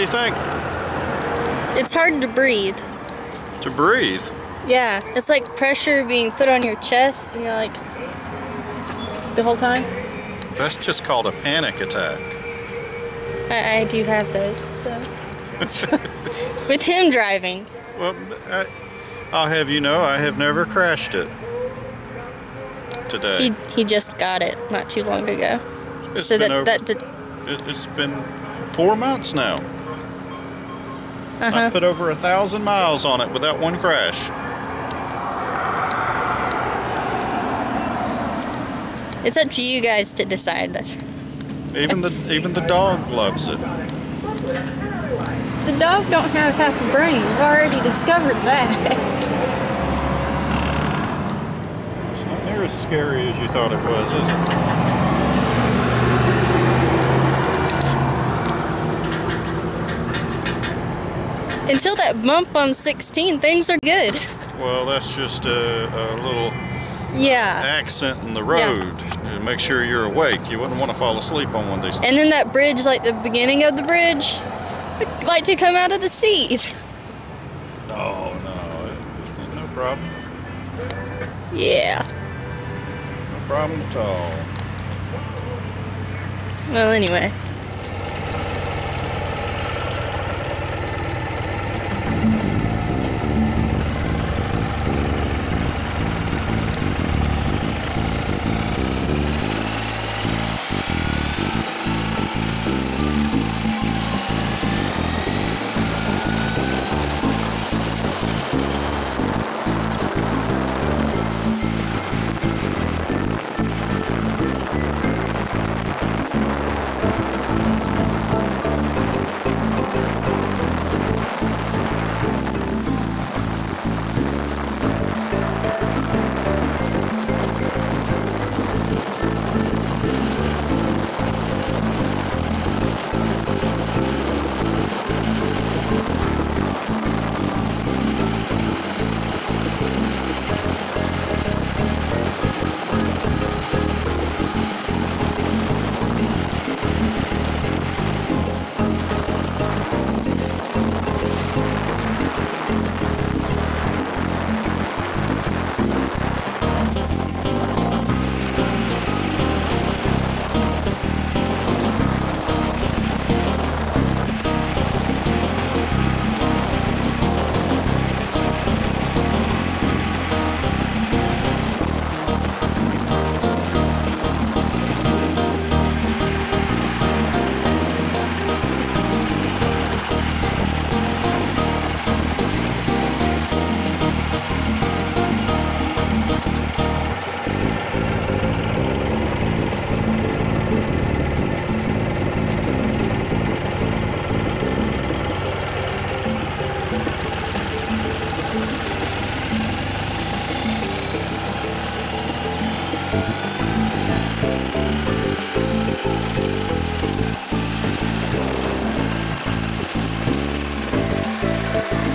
do you think? It's hard to breathe. To breathe? Yeah, it's like pressure being put on your chest and you're like, the whole time. That's just called a panic attack. I do have those, so. With him driving. Well, I'll have you know I have never crashed it today. He just got it not too long ago. It's so been it's been 4 months now. I put over 1,000 miles on it without one crash. It's up to you guys to decide. Even the dog loves it. The dog don't have half a brain. We've already discovered that. It's not near as scary as you thought it was, is it? Until that bump on 16, things are good. Well, that's just a little accent in the road. Yeah. Make sure you're awake. You wouldn't want to fall asleep on one of these things. And then that bridge, like the beginning of the bridge, like to come out of the seat. Oh, no. No problem. Yeah. No problem at all. Well, anyway.